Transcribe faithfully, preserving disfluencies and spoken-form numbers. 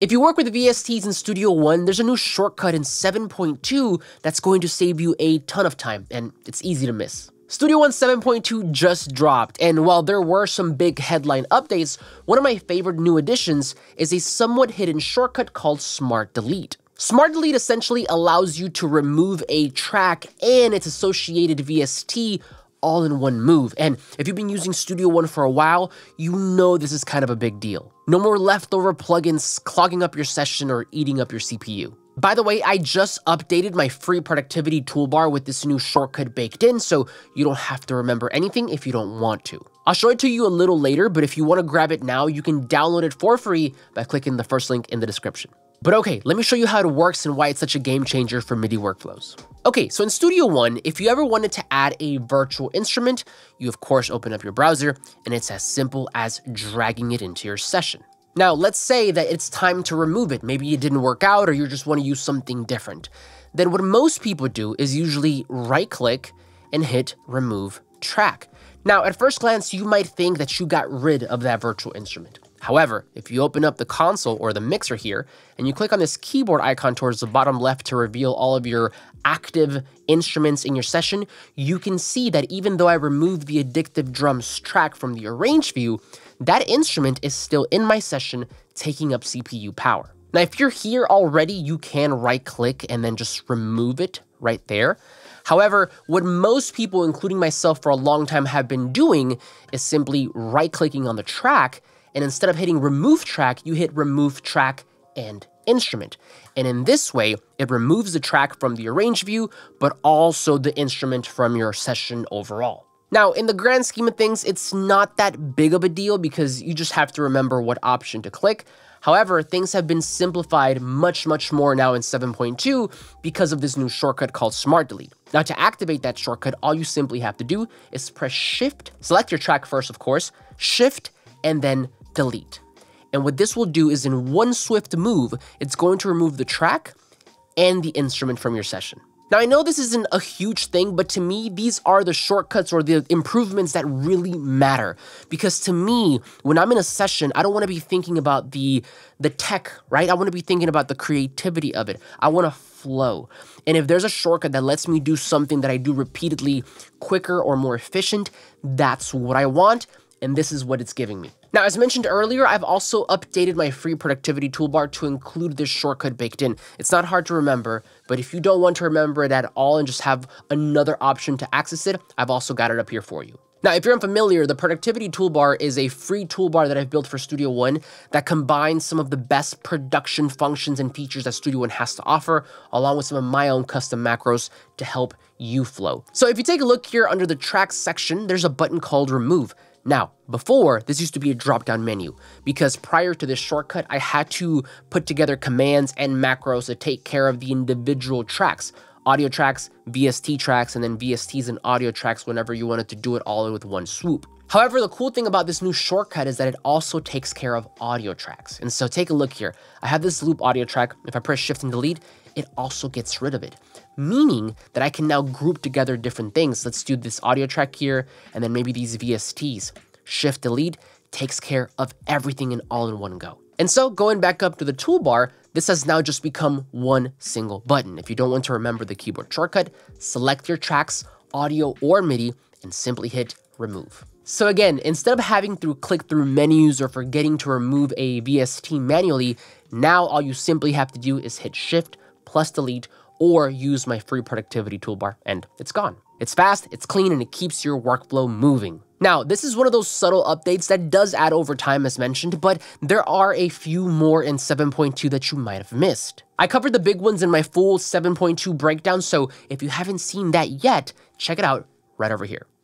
If you work with V S Ts in Studio One, there's a new shortcut in seven point two that's going to save you a ton of time, and it's easy to miss. Studio One seven point two just dropped, and while there were some big headline updates, one of my favorite new additions is a somewhat hidden shortcut called Smart Delete. Smart Delete essentially allows you to remove a track and its associated V S T all in one move, and if you've been using Studio One for a while, you know this is kind of a big deal. No more leftover plugins clogging up your session or eating up your C P U. By the way, I just updated my free productivity toolbar with this new shortcut baked in, so you don't have to remember anything if you don't want to. I'll show it to you a little later, but if you want to grab it now, you can download it for free by clicking the first link in the description. But okay, let me show you how it works and why it's such a game changer for MIDI workflows. Okay, so in Studio One, if you ever wanted to add a virtual instrument, you of course open up your browser, and it's as simple as dragging it into your session. Now, let's say that it's time to remove it. Maybe it didn't work out or you just want to use something different. Then what most people do is usually right-click and hit Remove Track. Now, at first glance, you might think that you got rid of that virtual instrument. However, if you open up the console or the mixer here, and you click on this keyboard icon towards the bottom left to reveal all of your active instruments in your session, you can see that even though I removed the Addictive Drums track from the Arrange view, that instrument is still in my session, taking up C P U power. Now, if you're here already, you can right-click and then just remove it right there. However, what most people, including myself for a long time, have been doing is simply right-clicking on the track, and instead of hitting remove track, you hit remove track and instrument. And in this way, it removes the track from the arrange view, but also the instrument from your session overall. Now, in the grand scheme of things, it's not that big of a deal because you just have to remember what option to click. However, things have been simplified much, much more now in seven point two because of this new shortcut called Smart Delete. Now, to activate that shortcut, all you simply have to do is press Shift, select your track first, of course, Shift, and then Delete. And what this will do is in one swift move, it's going to remove the track and the instrument from your session. Now, I know this isn't a huge thing, but to me, these are the shortcuts or the improvements that really matter. Because to me, when I'm in a session, I don't want to be thinking about the, the tech, right? I want to be thinking about the creativity of it. I want to flow. And if there's a shortcut that lets me do something that I do repeatedly quicker or more efficient, that's what I want. And this is what it's giving me. Now, as mentioned earlier, I've also updated my free productivity toolbar to include this shortcut baked in. It's not hard to remember, but if you don't want to remember it at all and just have another option to access it, I've also got it up here for you. Now, if you're unfamiliar, the productivity toolbar is a free toolbar that I've built for Studio One that combines some of the best production functions and features that Studio One has to offer, along with some of my own custom macros to help you flow. So if you take a look here under the tracks section, there's a button called Remove. Now, before, this used to be a drop-down menu because prior to this shortcut, I had to put together commands and macros to take care of the individual tracks, audio tracks, V S T tracks, and then V S Ts and audio tracks whenever you wanted to do it all with one swoop. However, the cool thing about this new shortcut is that it also takes care of audio tracks. And so take a look here. I have this loop audio track. If I press Shift and Delete, it also gets rid of it, meaning that I can now group together different things. Let's do this audio track here, and then maybe these V S Ts. Shift Delete takes care of everything in all in one go. And so going back up to the toolbar, this has now just become one single button. If you don't want to remember the keyboard shortcut, select your tracks, audio or MIDI, and simply hit remove. So again, instead of having to click through menus or forgetting to remove a V S T manually, now all you simply have to do is hit Shift plus Delete or use my free productivity toolbar and it's gone. It's fast, it's clean, and it keeps your workflow moving. Now, this is one of those subtle updates that does add over time as mentioned, but there are a few more in seven point two that you might have missed. I covered the big ones in my full seven point two breakdown, so if you haven't seen that yet, check it out right over here.